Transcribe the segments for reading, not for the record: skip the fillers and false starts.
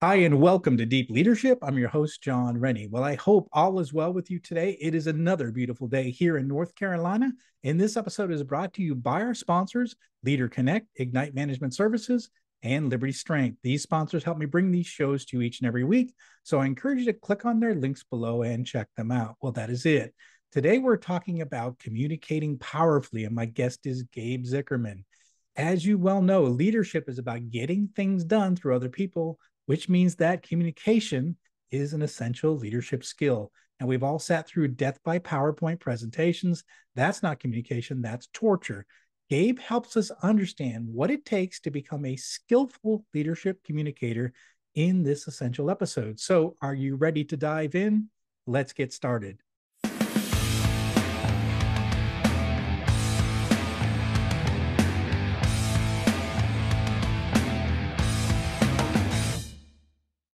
Hi, and welcome to Deep Leadership. I'm your host, John Rennie. Well, I hope all is well with you today. It is another beautiful day here in North Carolina, and this episode is brought to you by our sponsors, Leader Connect, Ignite Management Services, and Liberty Strength. These sponsors help me bring these shows to you each and every week, so I encourage you to click on their links below and check them out. Well, that is it. Today, we're talking about communicating powerfully, and my guest is Gabe Zichermann. As you well know, leadership is about getting things done through other people, which means that communication is an essential leadership skill. And we've all sat through death by PowerPoint presentations. That's not communication, that's torture. Gabe helps us understand what it takes to become a skillful leadership communicator in this essential episode. So are you ready to dive in? Let's get started.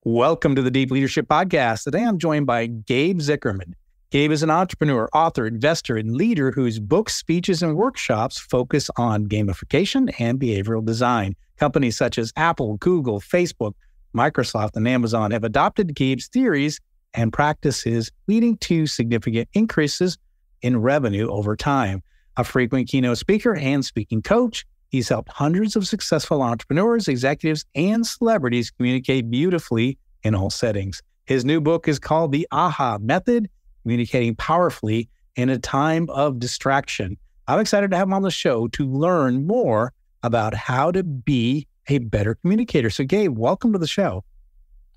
Welcome to the Deep Leadership Podcast. Today, I'm joined by Gabe Zichermann. Gabe is an entrepreneur, author, investor, and leader whose books, speeches, and workshops focus on gamification and behavioral design. Companies such as Apple, Google, Facebook, Microsoft, and Amazon have adopted Gabe's theories and practices, leading to significant increases in revenue over time. A frequent keynote speaker and speaking coach, he's helped hundreds of successful entrepreneurs, executives, and celebrities communicate beautifully in all settings. His new book is called The Aha Method, Communicating Powerfully in a Time of Distraction. I'm excited to have him on the show to learn more about how to be a better communicator. So Gabe, welcome to the show.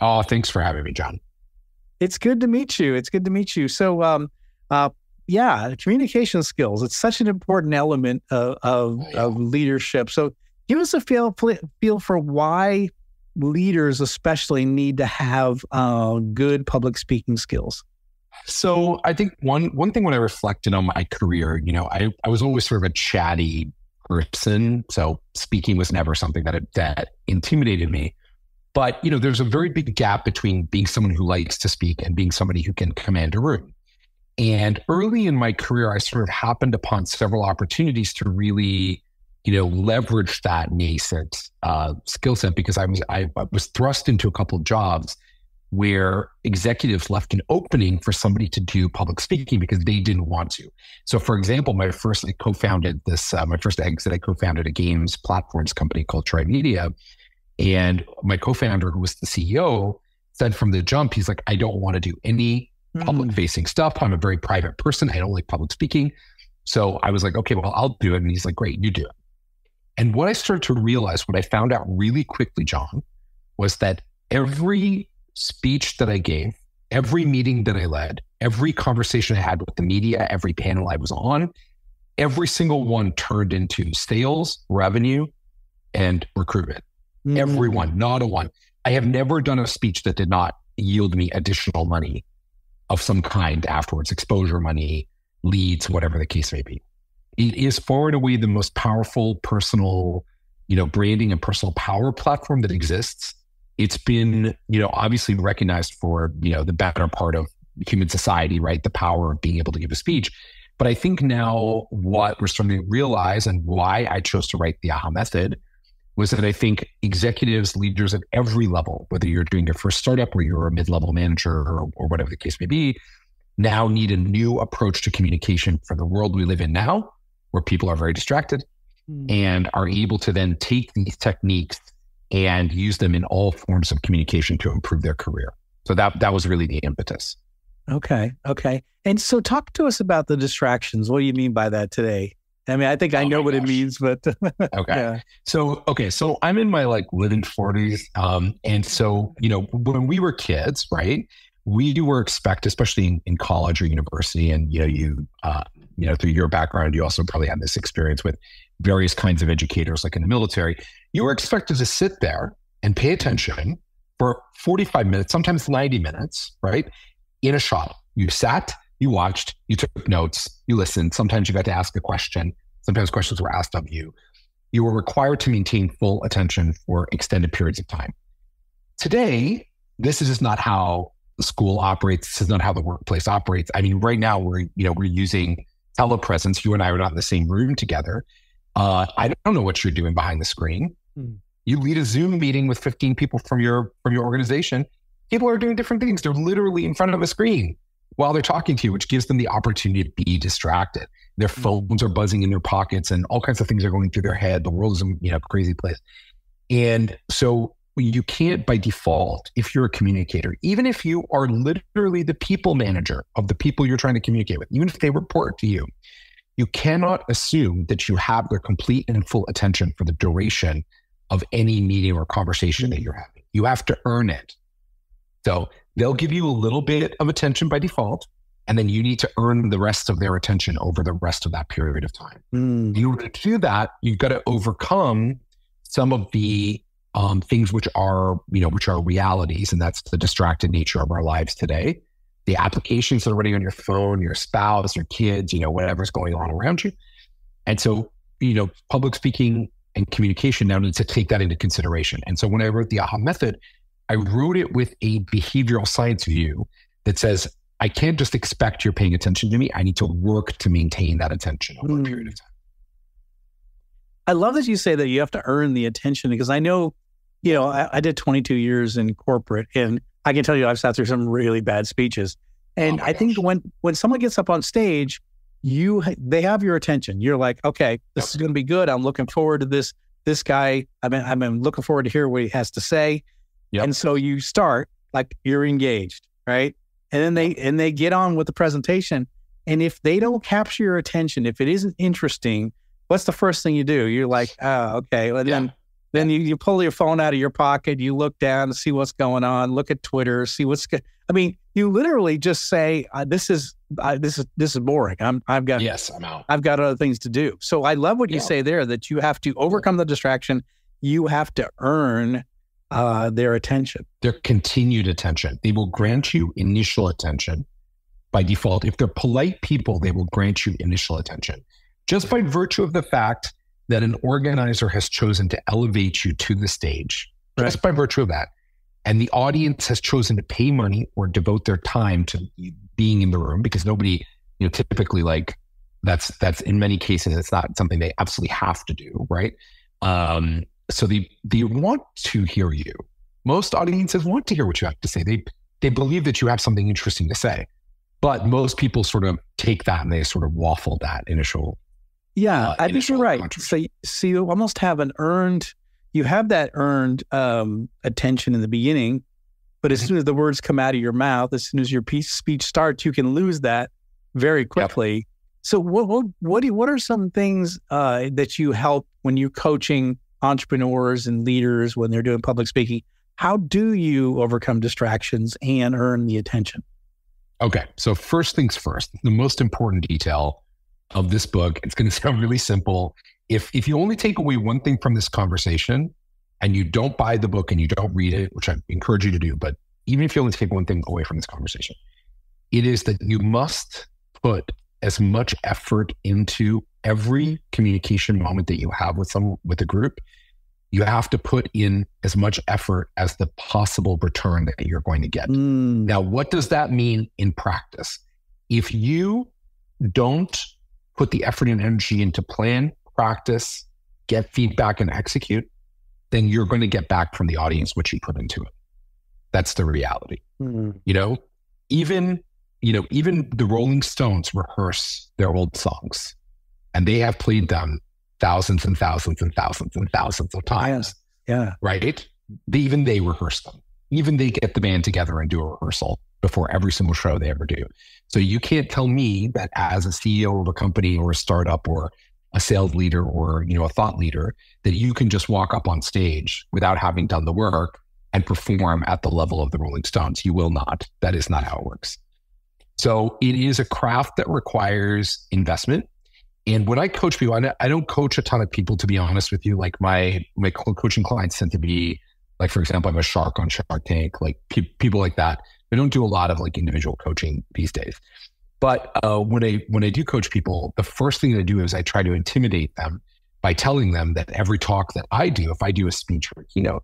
Oh, thanks for having me, John. It's good to meet you. It's good to meet you. So, yeah, communication skills. It's such an important element of leadership. So give us a feel for why leaders especially need to have good public speaking skills. So I think one thing when I reflected on my career, you know, I was always sort of a chatty person. So speaking was never something that intimidated me. But, you know, there's a very big gap between being someone who likes to speak and being somebody who can command a room. And early in my career, I sort of happened upon several opportunities to really, you know, leverage that nascent skill set, because I was thrust into a couple of jobs where executives left an opening for somebody to do public speaking because they didn't want to. So, for example, my first exit, I co-founded a games platforms company called TriMedia, and my co-founder, who was the CEO, said from the jump, he's like, I don't want to do any public-facing stuff. I'm a very private person. I don't like public speaking. So I was like, okay, well, I'll do it. And he's like, great, you do it. And what I started to realize, what I found out really quickly, John, was that every speech that I gave, every meeting that I led, every conversation I had with the media, every panel I was on, every single one turned into sales, revenue, and recruitment. Mm-hmm. Everyone, not a one. I have never done a speech that did not yield me additional money of some kind afterwards, exposure money, leads, whatever the case may be. It is far and away the most powerful personal, you know, branding and personal power platform that exists. It's been, you know, obviously recognized for, you know, the better part of human society, right? The power of being able to give a speech. But I think now what we're starting to realize, and why I chose to write the Aha Method, was that I think executives, leaders at every level, whether you're doing your first startup or you're a mid-level manager or whatever the case may be, now need a new approach to communication for the world we live in now, where people are very distracted and are able to then take these techniques and use them in all forms of communication to improve their career. So that was really the impetus. Okay. And so talk to us about the distractions. What do you mean by that today? I mean, I think I know what it means, but okay. Yeah. So I'm in my like living 40s. And so, you know, when we were kids, right, we were expected, especially in college or university, and, you know, you know, through your background, you also probably had this experience with various kinds of educators, like in the military, you were expected to sit there and pay attention for 45 minutes, sometimes 90 minutes, right, in a shop. You sat, you watched, you took notes, you listened. Sometimes you got to ask a question. Sometimes questions were asked of you. You were required to maintain full attention for extended periods of time. Today, this is just not how the school operates. This is not how the workplace operates. I mean, right now we're using telepresence. You and I are not in the same room together. I don't know what you're doing behind the screen. You lead a Zoom meeting with 15 people from your organization. People are doing different things. They're literally in front of a screen while they're talking to you, which gives them the opportunity to be distracted. Their phones are buzzing in their pockets and all kinds of things are going through their head. The world is a crazy place. And so you can't by default, if you're a communicator, even if you are literally the people manager of the people you're trying to communicate with, even if they report to you, you cannot assume that you have their complete and full attention for the duration of any meeting or conversation that you're having. You have to earn it. So they'll give you a little bit of attention by default, and then you need to earn the rest of their attention over the rest of that period of time. In order to do that, you've got to overcome some of the things which are, which are realities, and that's the distracted nature of our lives today. The applications that are already on your phone, your spouse, your kids, whatever's going on around you. And so, public speaking and communication now needs to take that into consideration. And so when I wrote the AHA Method, I wrote it with a behavioral science view that says, I can't just expect you're paying attention to me. I need to work to maintain that attention over a period of time. I love that you say that you have to earn the attention, because I know, I did 22 years in corporate, and I can tell you I've sat through some really bad speeches. And I think when someone gets up on stage, they have your attention. You're like, okay, this is going to be good. I'm looking forward to this. This guy, I've been looking forward to hear what he has to say. Yep. And so you start, like, you're engaged, right? And then they get on with the presentation. And if they don't capture your attention, if it isn't interesting, what's the first thing you do? You're like, oh, okay. And then you pull your phone out of your pocket. You look down to see what's going on. Look at Twitter. See what's good. I mean, you literally just say, this is boring. I'm out. I've got other things to do. So I love what you say there, that you have to overcome the distraction. You have to earn their attention. Their continued attention. They will grant you initial attention by default. If they're polite people, they will grant you initial attention. Just by virtue of the fact that an organizer has chosen to elevate you to the stage, just by virtue of that, and the audience has chosen to pay money or devote their time to being in the room, because nobody, typically, like, that's in many cases, it's not something they absolutely have to do, right? So they want to hear you. Most audiences want to hear what you have to say. They believe that you have something interesting to say, but most people sort of take that and they sort of waffle that initial. Yeah, I think you're right. So you almost have that earned attention in the beginning, but as soon as the words come out of your mouth, as soon as your speech starts, you can lose that very quickly. Yep. So what are some things that you help when you're coaching entrepreneurs and leaders when they're doing public speaking? How do you overcome distractions and earn the attention? Okay, so first things first, the most important detail of this book, it's going to sound really simple. If you only take away one thing from this conversation and you don't buy the book and you don't read it, which I encourage you to do, but even if you only take one thing away from this conversation, it is that you must put as much effort into every communication moment that you have with a group. You have to put in as much effort as the possible return that you're going to get. Now, what does that mean in practice? If you don't put the effort and energy into plan, practice, get feedback, and execute, then you're going to get back from the audience what you put into it. That's the reality. Even the Rolling Stones rehearse their old songs, and they have played them thousands and thousands and thousands and thousands of times. Yeah. Right? Even they rehearse them. Even they get the band together and do a rehearsal before every single show they ever do. So you can't tell me that as a CEO of a company or a startup or a sales leader or a thought leader that you can just walk up on stage without having done the work and perform at the level of the Rolling Stones. You will not. That is not how it works. So it is a craft that requires investment. And when I coach people, I don't coach a ton of people, to be honest with you. Like my coaching clients tend to be, like, for example, I'm a shark on Shark Tank, like people like that. I don't do a lot of like individual coaching these days, but when I do coach people, the first thing I do is I try to intimidate them by telling them that every talk that I do, if I do a speech or a keynote,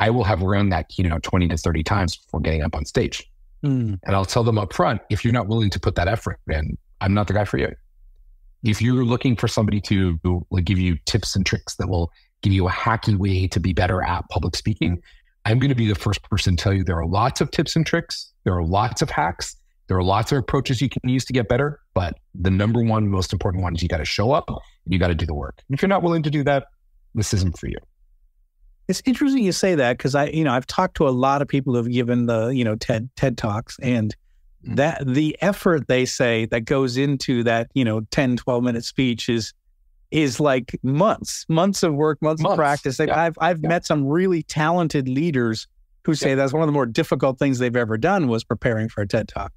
I will have run that keynote 20 to 30 times before getting up on stage. And I'll tell them up front, if you're not willing to put that effort in, I'm not the guy for you. If you're looking for somebody to give you tips and tricks that will give you a hacky way to be better at public speaking, I'm going to be the first person to tell you there are lots of tips and tricks. There are lots of hacks. There are lots of approaches you can use to get better. But the number one, most important one is you got to show up and you got to do the work. If you're not willing to do that, this isn't for you. It's interesting you say that, because I've talked to a lot of people who've given the, TED Talks, and that the effort they say that goes into that, 10, 12-minute speech is like months of work, months of practice. Like, yeah. I've met some really talented leaders who say that's one of the more difficult things they've ever done was preparing for a TED Talk.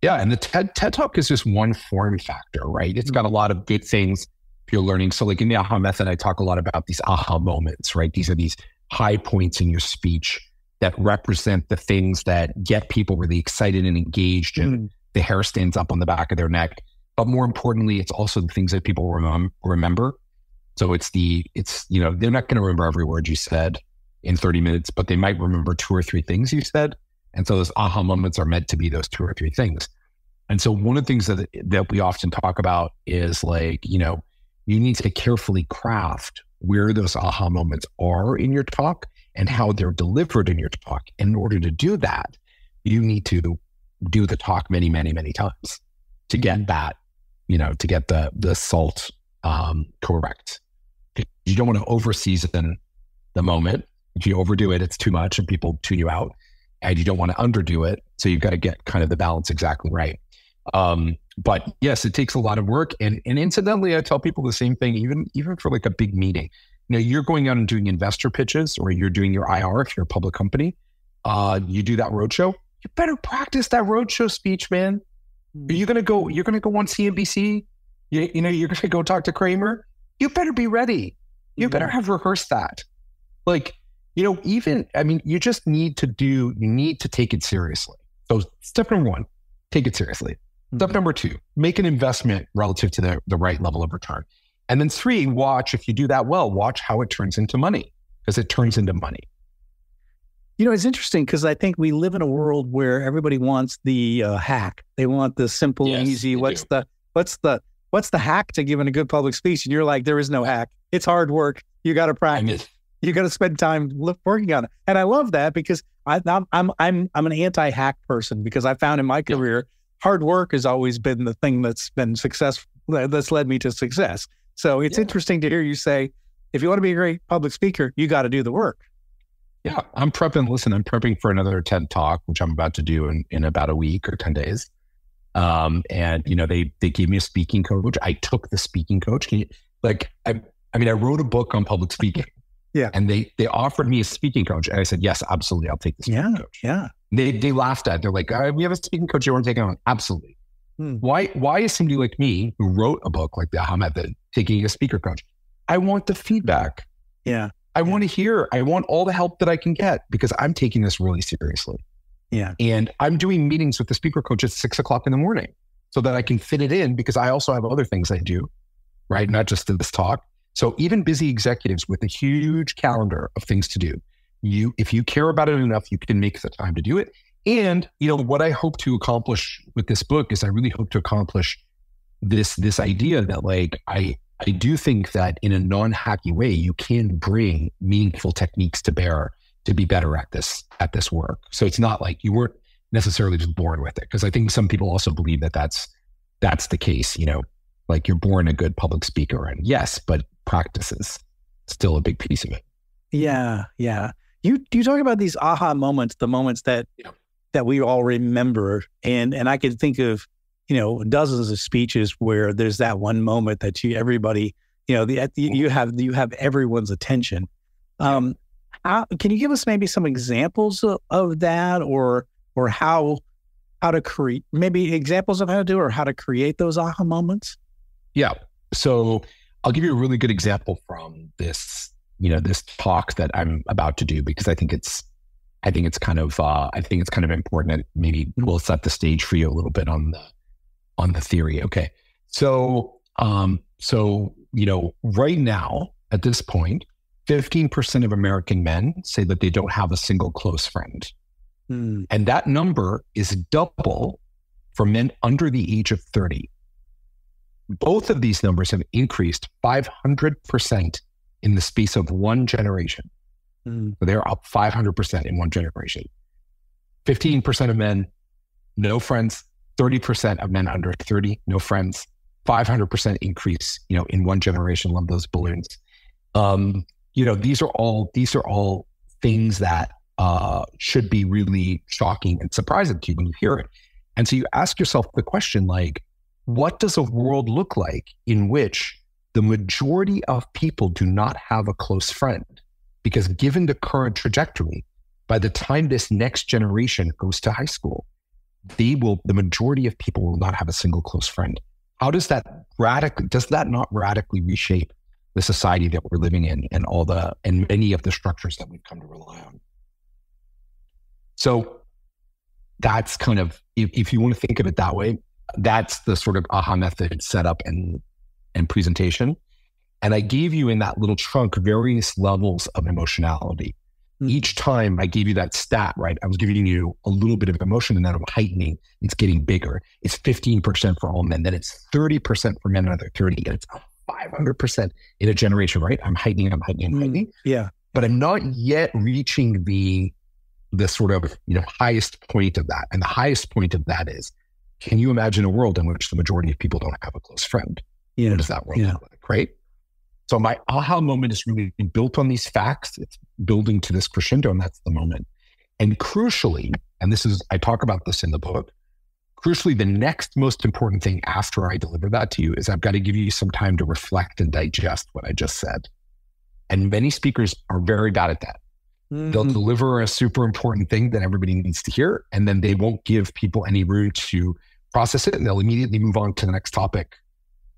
Yeah. And the TED Talk is just one form factor, right? It's got a lot of good things you're learning. So like in the AHA Method, I talk a lot about these aha moments, right? These are these high points in your speech that represent the things that get people really excited and engaged, and the hair stands up on the back of their neck. But more importantly, it's also the things that people remember. So it's they're not going to remember every word you said in 30 minutes, but they might remember two or three things you said. And so those aha moments are meant to be those two or three things. And so one of the things that we often talk about is like, you need to carefully craft where those aha moments are in your talk and how they're delivered in your talk. And in order to do that, you need to do the talk many, many, many times to get that, to get the salt correct. You don't want to overseason the moment. If you overdo it, it's too much and people tune you out, and you don't want to underdo it. So you've got to get kind of the balance exactly right. But yes, it takes a lot of work. And incidentally, I tell people the same thing, even for like a big meeting. You're going out and doing investor pitches, or you're doing your IR if you're a public company. You do that roadshow. You better practice that roadshow speech, man. Are you gonna go? You're gonna go on CNBC. You're gonna go talk to Kramer. You better be ready. You better have rehearsed that. Like, you just need to take it seriously. So step number one, take it seriously. Step number two, make an investment relative to the right level of return. And then three, watch, if you do that well, watch how it turns into money, because it turns into money. It's interesting, because I think we live in a world where everybody wants the hack. They want the simple, easy, what's the hack to giving a good public speech? And you're like, there is no hack. It's hard work. You got to practice. You got to spend time working on it. And I love that, because I'm an anti-hack person, because I found in my career, hard work has always been the thing that's been successful, that's led me to success. So it's interesting to hear you say, if you want to be a great public speaker, you got to do the work. Yeah, I'm prepping for another TED Talk, which I'm about to do in about a week or 10 days. They gave me a speaking coach. I took the speaking coach. I wrote a book on public speaking. Yeah. And they offered me a speaking coach. And I said, yes, absolutely. I'll take this speaking coach. Yeah. They laughed at it. They're like, we have a speaking coach you want to take on. Absolutely. Why is somebody like me, who wrote a book like the Aha Method, taking a speaker coach? I want the feedback. Yeah. I want all the help that I can get, because I'm taking this really seriously. Yeah. And I'm doing meetings with the speaker coach at 6 o'clock in the morning so that I can fit it in, because I also have other things I do, right? Not just this talk. So even busy executives with a huge calendar of things to do, if you care about it enough, you can make the time to do it. And what I hope to accomplish with this book is I really hope to accomplish this idea that I do think that in a non-hacky way, you can bring meaningful techniques to bear to be better at this work. So it's not like you weren't necessarily just born with it, because I think some people also believe that that's the case. Like, you're born a good public speaker, and yes, but practice is still a big piece of it. Yeah. Yeah. You talk about these aha moments, the moments that we all remember. And I could think of, dozens of speeches where there's that one moment that everybody, you have everyone's attention. Can you give us maybe some examples of that, or how to create, maybe examples of how to do, or how to create those aha moments? Yeah. So I'll give you a really good example from this, this talk that I'm about to do, because I think it's kind of important. Maybe we'll set the stage for you a little bit on the theory. Okay. So right now at this point, 15% of American men say that they don't have a single close friend. Mm. And that number is double for men under the age of 30. Both of these numbers have increased 500% in the space of one generation. So they're up 500% in one generation. 15% of men, no friends. 30% of men under 30, no friends. 500% increase, you know, in one generation. Love those balloons. You know, these are all things that should be really shocking and surprising to you when you hear it. And so you ask yourself the question, like, what does a world look like in which the majority of people do not have a close friend? Because given the current trajectory, by the time this next generation goes to high school, the majority of people will not have a single close friend. How does that not radically reshape the society that we're living in and many of the structures that we've come to rely on? So that's kind of, if you want to think of it that way, that's the sort of aha method setup and presentation. And I gave you in that little chunk various levels of emotionality. Each time I gave you that stat, right? I was giving you a little bit of emotion and then I'm heightening. It's getting bigger. It's 15% for all men. Then it's 30% for men under 30. And it's 500% in a generation, right? I'm heightening. Yeah. But I'm not yet reaching the sort of, you know, highest point of that. And the highest point of that is, can you imagine a world in which the majority of people don't have a close friend? Yeah. What does that world look like, right? So my aha moment is really built on these facts. It's building to this crescendo, and that's the moment. And crucially, and this is, I talk about this in the book, crucially, the next most important thing after I deliver that to you is I've got to give you some time to reflect and digest what I just said. And many speakers are very bad at that. Mm-hmm. They'll deliver a super important thing that everybody needs to hear, and then they won't give people any room to process it, and they'll immediately move on to the next topic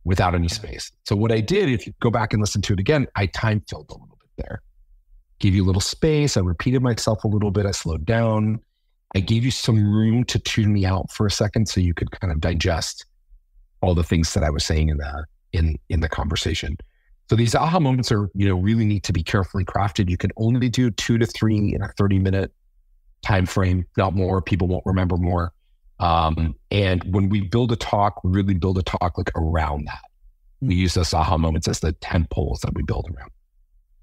without any space. So what I did, if you go back and listen to it again, I time filled a little bit there. Give you a little space. I repeated myself a little bit. I slowed down. I gave you some room to tune me out for a second so you could kind of digest all the things that I was saying in the conversation. So these aha moments are, you know, really need to be carefully crafted. You can only do 2 to 3 in a 30-minute time frame, not more. People won't remember more. And when we build a talk, we really build a talk like around that. We use those aha moments as the tent poles that we build around.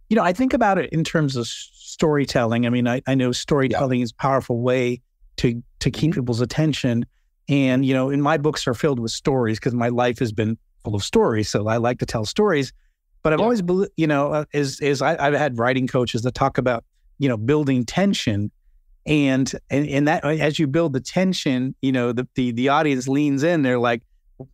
You know, I think about it in terms of storytelling. I mean, I know storytelling is a powerful way to keep people's attention. And, you know, in my books are filled with stories because my life has been full of stories. So I like to tell stories, but I've always, you know, I've had writing coaches that talk about, you know, building tension. And that as you build the tension, you know, the audience leans in. They're like,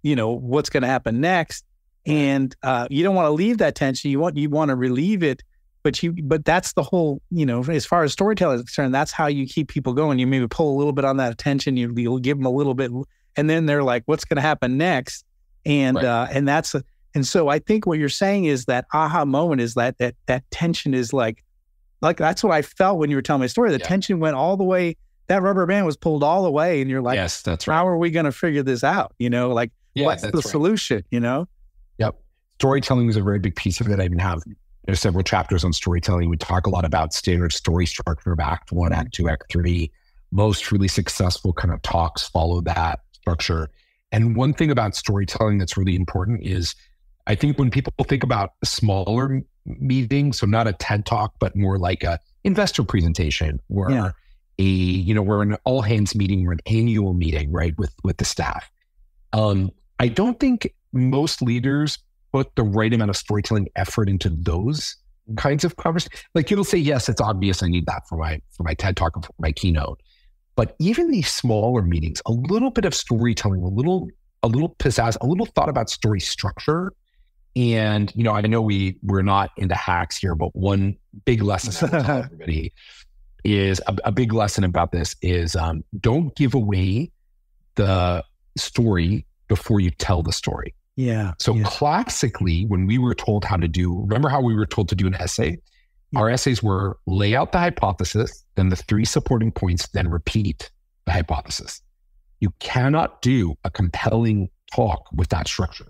you know, what's going to happen next? And you don't want to leave that tension. You want to relieve it, but that's the whole, you know, as far as storytelling is concerned, that's how you keep people going. You maybe pull a little bit on that attention. You'll give them a little bit, and then they're like, what's going to happen next? And so I think what you're saying is that aha moment is that tension is like that's what I felt when you were telling my story. The tension went all the way. That rubber band was pulled all the way, and you're like, "Yes, that's right. How are we going to figure this out?" You know, like, what's the solution? You know. Yep. Storytelling is a very big piece of it. I even have there's several chapters on storytelling. We talk a lot about standard story structure of Act 1, Act 2, Act 3. Most really successful kind of talks follow that structure. And one thing about storytelling that's really important is, I think when people think about smaller meeting, so not a TED Talk, but more like a investor presentation or we're an all hands meeting or an annual meeting, right? With the staff. I don't think most leaders put the right amount of storytelling effort into those kinds of conversations. Like you'll say, yes, it's obvious I need that for my TED Talk and for my keynote. But even these smaller meetings, a little bit of storytelling, a little pizzazz, a little thought about story structure. And, you know, I know we're not into hacks here, but one big lesson everybody is a big lesson about this is don't give away the story before you tell the story. Yeah. So classically, when we were told how to do, remember how we were told to do an essay? Yeah. Our essays were lay out the hypothesis, then the 3 supporting points, then repeat the hypothesis. You cannot do a compelling talk with that structure.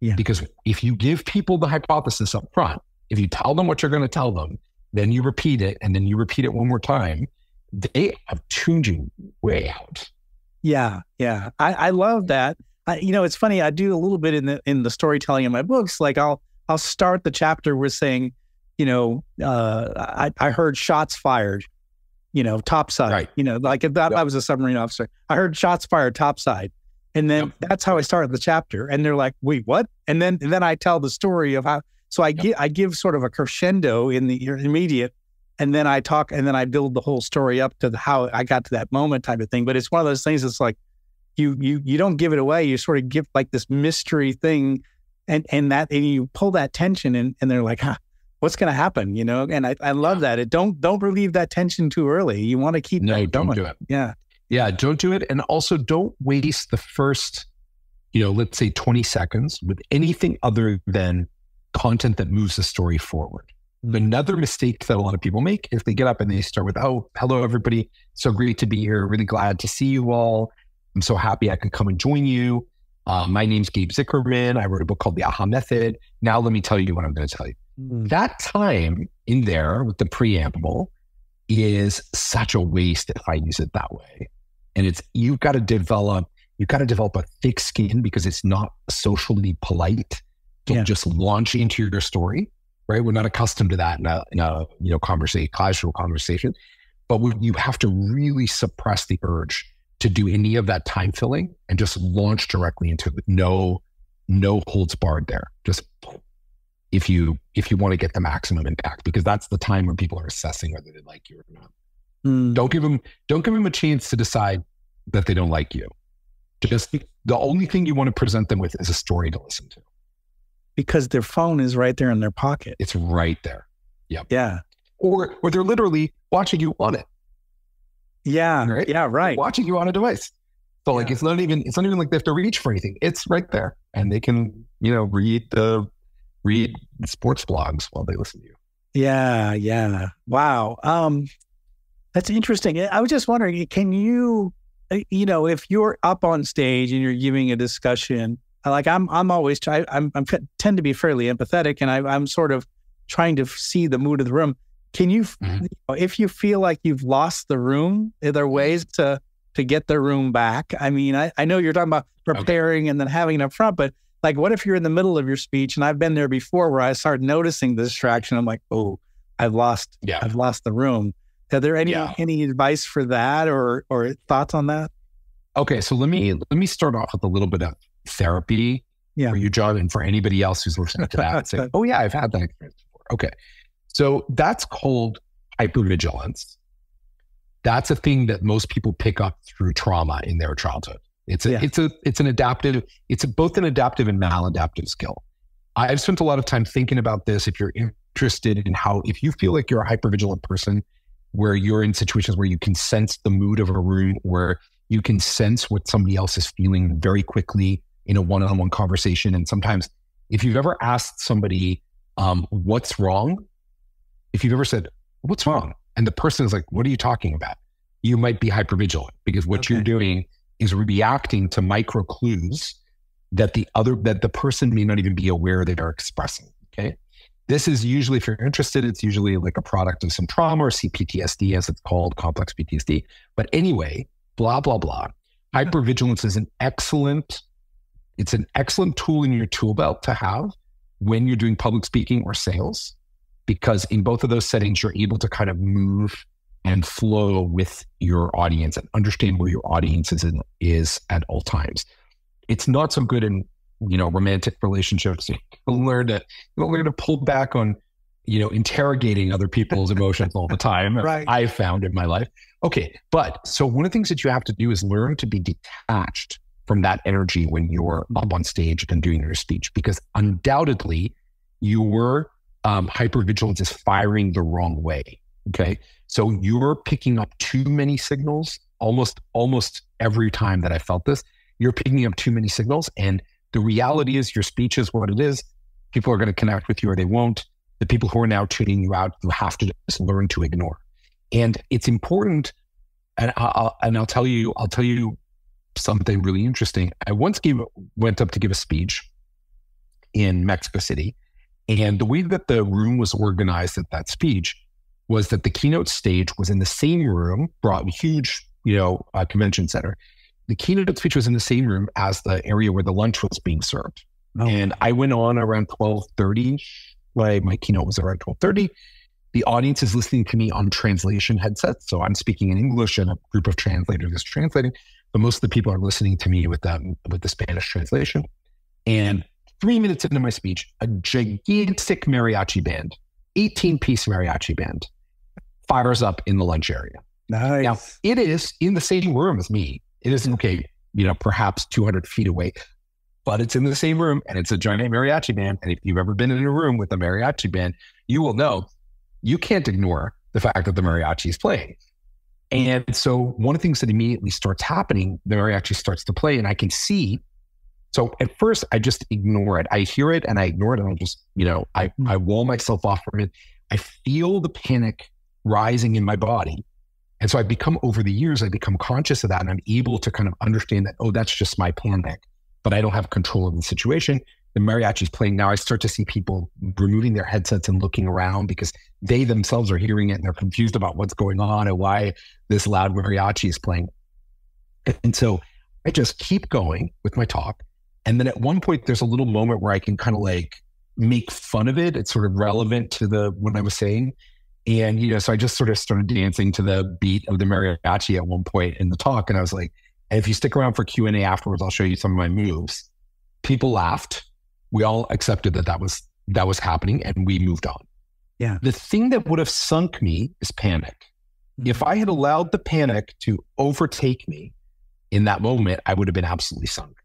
Yeah. Because if you give people the hypothesis up front, if you tell them what you're going to tell them, then you repeat it, and then you repeat it one more time, they have tuned you way out. Yeah, yeah. I love that. You know, it's funny. I do a little bit in the storytelling in my books. Like I'll start the chapter with saying, you know, I heard shots fired, you know, topside, right. You know, like if that, yep. I was a submarine officer, I heard shots fired topside. And then yep. That's how I started the chapter. And they're like, wait, what? And then I tell the story of how, so I yep. I give sort of a crescendo in the immediate, and then I talk, and then I build the whole story up to how I got to that moment type of thing. But it's one of those things that's like, you don't give it away. You sort of give like this mystery thing and you pull that tension in, and they're like, huh, what's going to happen? You know? And I love that. It don't relieve that tension too early. You want to keep don't do it. Yeah. Yeah. Don't do it. And also don't waste the first, you know, let's say 20 seconds with anything other than content that moves the story forward. Mm-hmm. Another mistake that a lot of people make is they get up and they start with, oh, hello, everybody. So great to be here. Really glad to see you all. I'm so happy I could come and join you. My name's Gabe Zichermann. I wrote a book called The Aha Method. Now let me tell you what I'm going to tell you. Mm-hmm. That time in there with the preamble is such a waste if I use it that way. And it's, you've got to develop a thick skin, because it's not socially polite to just launch into your story, right? We're not accustomed to that in a conversation, casual conversation, but you have to really suppress the urge to do any of that time filling and just launch directly into it with no holds barred there. Just if you want to get the maximum impact, because that's the time when people are assessing whether they like you or not. Mm. Don't give them a chance to decide that they don't like you. Just the only thing you want to present them with is a story to listen to. Because their phone is right there in their pocket. It's right there. Yep. Yeah. Or they're literally watching you on it. Yeah. Right? Yeah. Right. Watching you on a device. So like, it's not even like they have to reach for anything. It's right there. And they can, read sports blogs while they listen to you. Yeah. Yeah. Wow. That's interesting. I was just wondering, can you, if you're up on stage and you're giving a discussion, like I'm always tend to be fairly empathetic, and I'm sort of trying to see the mood of the room. Can you, if you feel like you've lost the room, are there ways to get the room back? I mean, I know you're talking about preparing and then having it up front, but like, what if you're in the middle of your speech? And I've been there before where I start noticing the distraction. I'm like, oh, I've lost the room. Are there any advice for that or thoughts on that? Okay. So let me start off with a little bit of therapy for you, John, and for anybody else who's listening to that and say, oh yeah, I've had that experience before. Okay. So that's called hypervigilance. That's a thing that most people pick up through trauma in their childhood. It's both an adaptive and maladaptive skill. I've spent a lot of time thinking about this. If you're interested in if you feel like you're a hypervigilant person, where you're in situations where you can sense the mood of a room, where you can sense what somebody else is feeling very quickly in a one-on-one conversation. And sometimes if you've ever asked somebody, what's wrong? If you've ever said, what's wrong? And the person is like, what are you talking about? You might be hypervigilant, because what you're doing is reacting to micro clues that the person may not even be aware they are expressing. Okay. This is usually, if you're interested, it's usually like a product of some trauma or CPTSD, as it's called, complex PTSD. But anyway, blah, blah, blah. Hypervigilance is an excellent tool in your tool belt to have when you're doing public speaking or sales. Because in both of those settings, you're able to kind of move and flow with your audience and understand where your audience is at all times. It's not so good in, romantic relationships. You'll learn to pull back on, interrogating other people's emotions all the time. Right. I've found in my life. Okay. But so one of the things that you have to do is learn to be detached from that energy when you're up on stage and doing your speech, because undoubtedly you were, hypervigilance is firing the wrong way. Okay. So you're picking up too many signals. Almost every time that I felt this, you're picking up too many signals. And the reality is your speech is what it is. People are going to connect with you or they won't. The people who are now tuning you out, you have to just learn to ignore. And it's important. And I'll tell you something really interesting. I once went up to give a speech in Mexico City. And the way that the room was organized at that speech was that the keynote stage was in the same room, brought huge, convention center. The keynote speech was in the same room as the area where the lunch was being served. Oh. And I went on around 12:30, display. My keynote was around 12:30. The audience is listening to me on translation headsets. So I'm speaking in English and a group of translators is translating, but most of the people are listening to me with the Spanish translation. And 3 minutes into my speech, a gigantic mariachi band, 18-piece mariachi band, fires up in the lunch area. Nice. Now, it is in the same room as me. It isn't, okay, you know, perhaps 200 feet away, but it's in the same room and it's a giant mariachi band. And if you've ever been in a room with a mariachi band, you will know you can't ignore the fact that the mariachi is playing. And so one of the things that immediately starts happening, the mariachi starts to play and I can see. So at first I just ignore it. I hear it and I ignore it and I'll just, you know, I wall myself off from it. I feel the panic rising in my body. And so I've become, over the years, I become conscious of that and I'm able to kind of understand that, oh, that's just my panic, but I don't have control of the situation. The mariachi is playing now. I start to see people removing their headsets and looking around because they themselves are hearing it and they're confused about what's going on and why this loud mariachi is playing. And so I just keep going with my talk. And then at one point, there's a little moment where I can kind of like make fun of it. It's sort of relevant to what I was saying. And, you know, so I just sort of started dancing to the beat of the mariachi at one point in the talk. And I was like, if you stick around for Q&A afterwards, I'll show you some of my moves. People laughed. We all accepted that was happening and we moved on. Yeah. The thing that would have sunk me is panic. Mm-hmm. If I had allowed the panic to overtake me in that moment, I would have been absolutely sunk.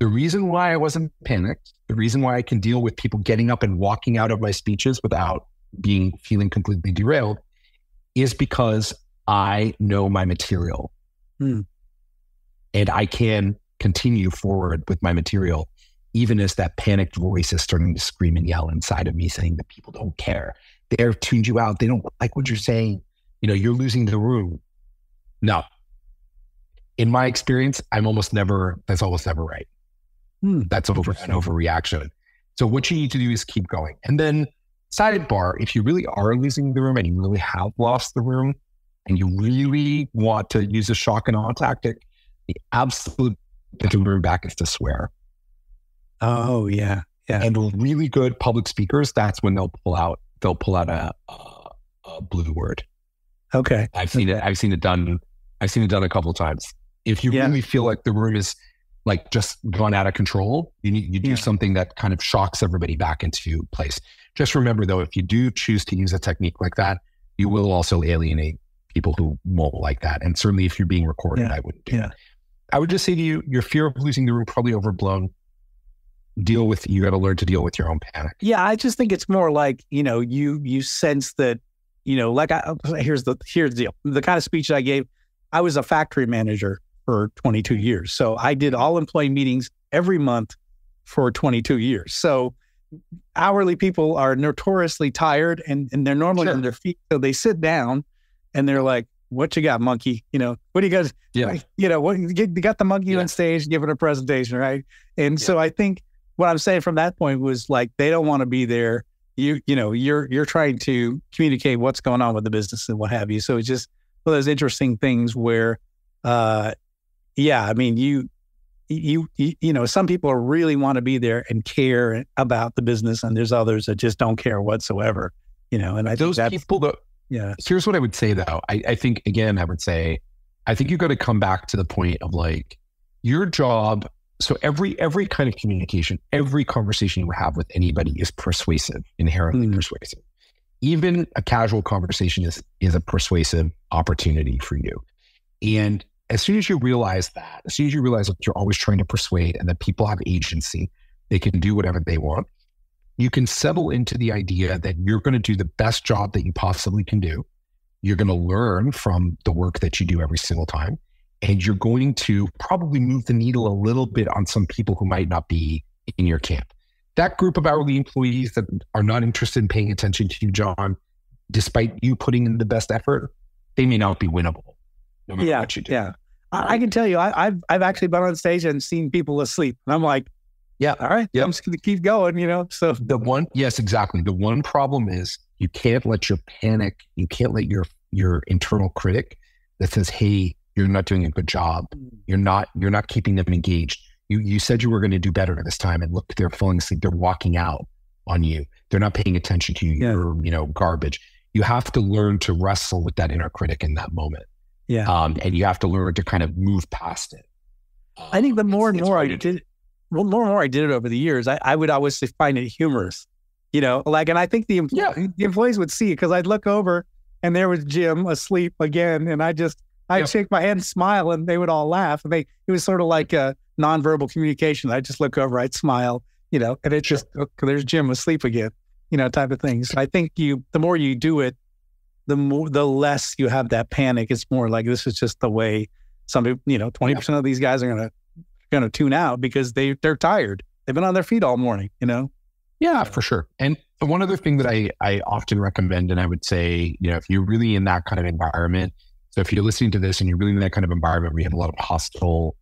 The reason why I wasn't panicked, the reason why I can deal with people getting up and walking out of my speeches without feeling completely derailed is because I know my material. Hmm. And I can continue forward with my material, even as that panicked voice is starting to scream and yell inside of me saying that people don't care. They've tuned you out. They don't like what you're saying. You know, you're losing the room. No. In my experience, that's almost never right. That's over an overreaction. So what you need to do is keep going. And then sidebar, if you really are losing the room and you really have lost the room and you really want to use a shock and awe tactic, the absolute thing to bring back is to swear. Oh, yeah. Yeah. And really good public speakers, that's when they'll pull out a blue word. Okay. I've seen it done a couple of times. If you really feel like the room is like just gone out of control, you do something that kind of shocks everybody back into place. Just remember though, if you do choose to use a technique like that, you will also alienate people who won't like that. And certainly if you're being recorded, I wouldn't do that. I would just say to you, your fear of losing the room probably overblown. You got to learn to deal with your own panic. Yeah. I just think it's more like, you know, you sense that, you know, like here's the deal. The kind of speech I gave, I was a factory manager for 22 years. So I did all employee meetings every month for 22 years. So hourly people are notoriously tired and they're normally on their feet. So they sit down and they're like, what you got, monkey? You know, what do you guys, you know, what you got the monkey on stage giving a presentation, right? And so I think what I'm saying from that point was like, they don't want to be there. You know, you're trying to communicate what's going on with the business and what have you. So it's just one of those interesting things where, I mean, you know, some people really want to be there and care about the business and there's others that just don't care whatsoever, you know, and I think those people that, here's what I would say though. I think you got to come back to the point of like your job. So every kind of communication, every conversation you have with anybody is persuasive, inherently persuasive. Even a casual conversation is a persuasive opportunity for you. And as soon as you realize that, as soon as you realize that you're always trying to persuade and that people have agency, they can do whatever they want, you can settle into the idea that you're going to do the best job that you possibly can do. You're going to learn from the work that you do every single time. And you're going to probably move the needle a little bit on some people who might not be in your camp. That group of hourly employees that are not interested in paying attention to you, John, despite you putting in the best effort, they may not be winnable. No matter what you do. Yeah. I can tell you, I've actually been on stage and seen people asleep. And I'm like, all right, I'm just going to keep going, you know? So yes, exactly. The one problem is you can't let your panic, you can't let your internal critic that says, hey, you're not doing a good job. You're not keeping them engaged. You said you were going to do better this time and look, they're falling asleep. They're walking out. on you. They're not paying attention to your, you know, garbage. You have to learn to wrestle with that inner critic in that moment. Yeah. And you have to learn to kind of move past it. I think the more and more I did, more and more I did it over the years, I would always find it humorous, you know, like, and I think the employees would see it, because I'd look over and there was Jim asleep again. And I just, I'd shake my head and smile, and they would all laugh. And it was sort of like a nonverbal communication. I'd just look over, I'd smile, you know, and it just, okay, there's Jim asleep again, you know, type of thing. So I think the more you do it, the less you have that panic. It's more like, this is just the way some people, you know, 20% of these guys are going to tune out because they're tired. They've been on their feet all morning, you know? Yeah, for sure. And one other thing that I often recommend, and I would say, you know, if you're really in that kind of environment, so if you're listening to this and you're really in that kind of environment where you have a lot of hostile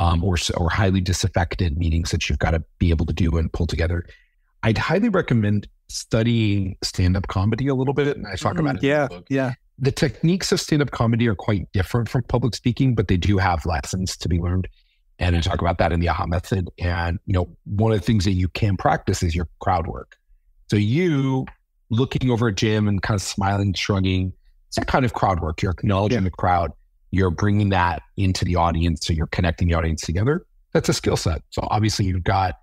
or highly disaffected meetings that you've got to be able to do and pull together, I'd highly recommend studying stand-up comedy a little bit. And I talk about it in the book. Yeah. The techniques of stand-up comedy are quite different from public speaking, but they do have lessons to be learned. And I talk about that in the Aha Method. And, you know, one of the things that you can practice is your crowd work. So you looking over at Jim and kind of smiling, shrugging, it's that kind of crowd work. You're acknowledging the crowd. You're bringing that into the audience. So you're connecting the audience together. That's a skill set. So obviously you've got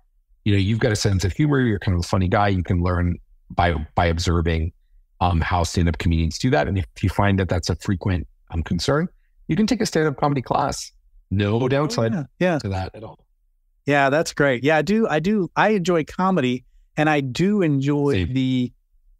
a sense of humor. You're kind of a funny guy. You can learn by observing how stand-up comedians do that. And if you find that that's a frequent concern, you can take a stand-up comedy class. No downside to that at all. Yeah, that's great. Yeah, I do. I enjoy comedy, and I do enjoy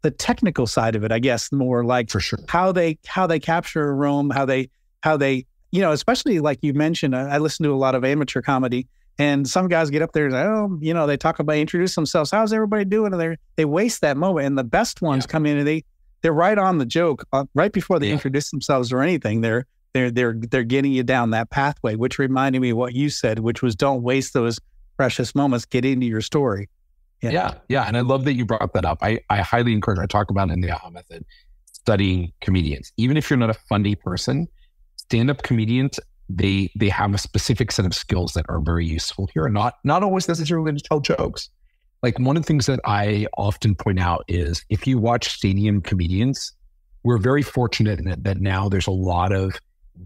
the technical side of it, I guess, more like how they capture a room, how they, you know, especially like you mentioned, I listen to a lot of amateur comedy, and some guys get up there and, you know, they talk about, introduce themselves. How's everybody doing? And they waste that moment. And the best ones come in and they're right on the joke right before they introduce themselves or anything. They're getting you down that pathway, which reminded me of what you said, which was don't waste those precious moments. Get into your story. Yeah. And I love that you brought that up. I highly encourage, I talk about it in the Aha Method, studying comedians. Even if you're not a funny person, stand-up comedians, they have a specific set of skills that are very useful here. Not always necessarily to tell jokes. Like one of the things that I often point out is if you watch stadium comedians, we're very fortunate in that now there's a lot of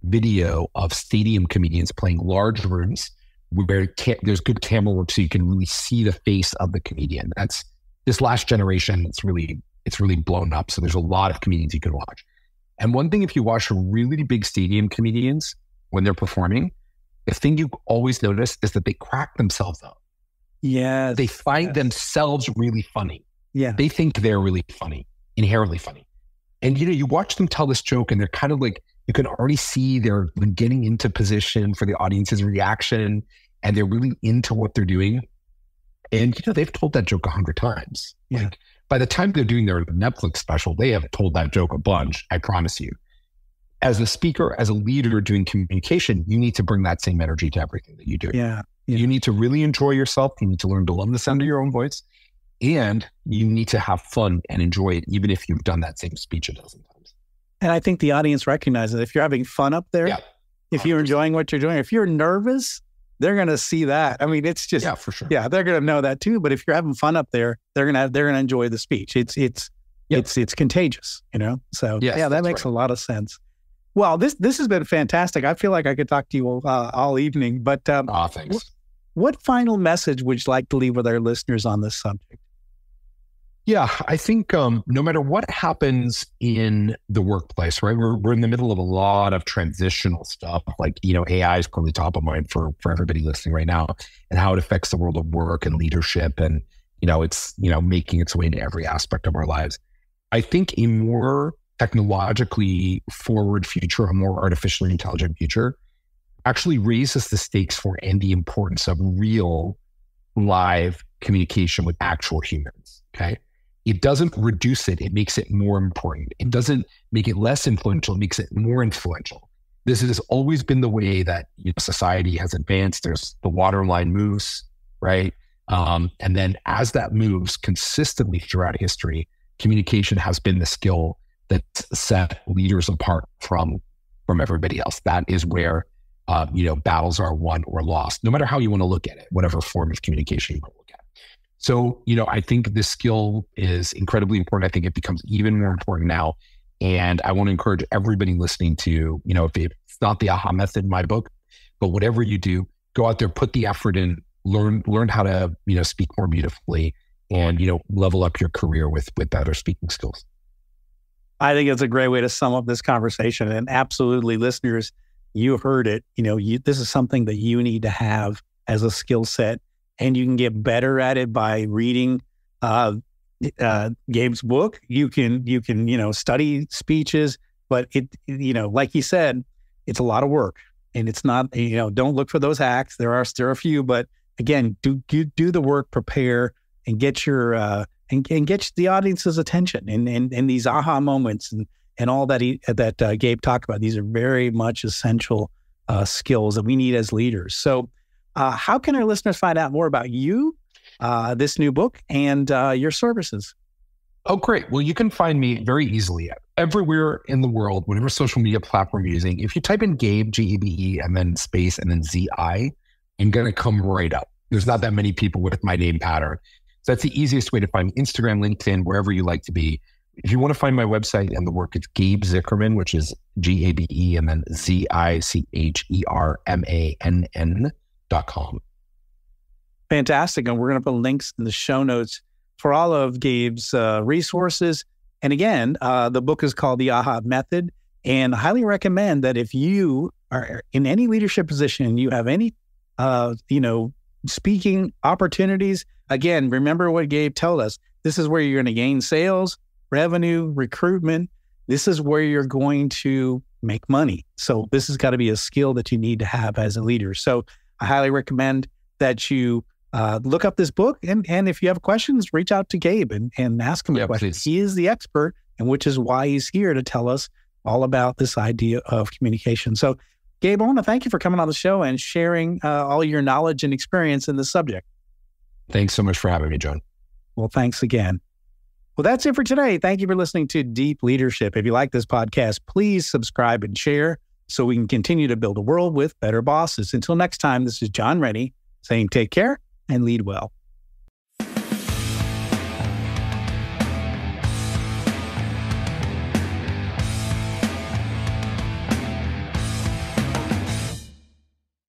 video of stadium comedians playing large rooms where there's good camera work, so you can really see the face of the comedian. That's this last generation. It's really blown up. So there's a lot of comedians you can watch. And one thing, if you watch really big stadium comedians when they're performing, the thing you always notice is that they crack themselves up. Yeah, they find themselves really funny. Yeah, they think they're really funny, inherently funny. And you know, you watch them tell this joke, and they're kind of like, you can already see they're getting into position for the audience's reaction, and they're really into what they're doing. And, you know, they've told that joke 100 times. Yeah. Like by the time they're doing their Netflix special, they have told that joke a bunch, I promise you. As a speaker, as a leader doing communication, you need to bring that same energy to everything that you do. Yeah. You need to really enjoy yourself. You need to learn to love the sound of your own voice, and you need to have fun and enjoy it, even if you've done that same speech 1,000 times. And I think the audience recognizes if you're having fun up there, if you're enjoying what you're doing, if you're nervous, they're going to see that. I mean, it's just, for sure. Yeah, they're going to know that too. But if you're having fun up there, they're going to enjoy the speech. It's contagious, you know? So that makes a lot of sense. Well, this has been fantastic. I feel like I could talk to you all evening, but thanks. What final message would you like to leave with our listeners on this subject? Yeah, I think no matter what happens in the workplace, right? We're in the middle of a lot of transitional stuff. Like, you know, AI is probably top of mind for everybody listening right now, and how it affects the world of work and leadership. And, you know, it's, you know, making its way into every aspect of our lives. I think a more technologically forward future, a more artificially intelligent future, actually raises the stakes for and the importance of real live communication with actual humans. Okay. It doesn't reduce it. It makes it more important. It doesn't make it less influential. It makes it more influential. This has always been the way that, you know, society has advanced. There's the water line moves, right? And then as that moves consistently throughout history, communication has been the skill that set leaders apart from everybody else. That is where, you know, battles are won or lost, no matter how you want to look at it, whatever form of communication you want to look at. So, you know, I think this skill is incredibly important. I think it becomes even more important now. And I want to encourage everybody listening to, you know, if it's not the AHA method in my book, but whatever you do, go out there, put the effort in, learn how to, you know, speak more beautifully and, you know, level up your career with better speaking skills. I think it's a great way to sum up this conversation. And absolutely, listeners, you heard it. You know, this is something that you need to have as a skill set, and you can get better at it by reading Gabe's book. You can, you know, study speeches, but it, you know, like he said, it's a lot of work, and it's not, you know, don't look for those hacks. There are a few, but again, do the work, prepare, and get your and get the audience's attention and these aha moments and all that that Gabe talked about. These are very much essential skills that we need as leaders. So how can our listeners find out more about you, this new book, and your services? Oh, great. Well, you can find me very easily everywhere in the world, whatever social media platform you're using. If you type in Gabe, G-E-B-E, and then space, and then Z-I, I'm going to come right up. There's not that many people with my name pattern. So that's the easiest way to find me. Instagram, LinkedIn, wherever you like to be. If you want to find my website and the work, it's Gabe Zichermann, which is G-A-B-E and then Z-I-C-H-E-R-M-A-N-N.com. Fantastic. And we're going to put links in the show notes for all of Gabe's resources. And again, the book is called The AHA Method. And I highly recommend that if you are in any leadership position and you have any, you know, speaking opportunities, again, remember what Gabe told us. This is where you're going to gain sales, revenue, recruitment. This is where you're going to make money. So this has got to be a skill that you need to have as a leader. So I highly recommend that you look up this book. And if you have questions, reach out to Gabe and ask him a question. Please. He is the expert, and which is why he's here to tell us all about this idea of communication. So Gabe, I want to thank you for coming on the show and sharing all your knowledge and experience in this subject. Thanks so much for having me, John. Well, thanks again. Well, that's it for today. Thank you for listening to Deep Leadership. If you like this podcast, please subscribe and share so we can continue to build a world with better bosses. Until next time, this is John Rennie saying take care and lead well.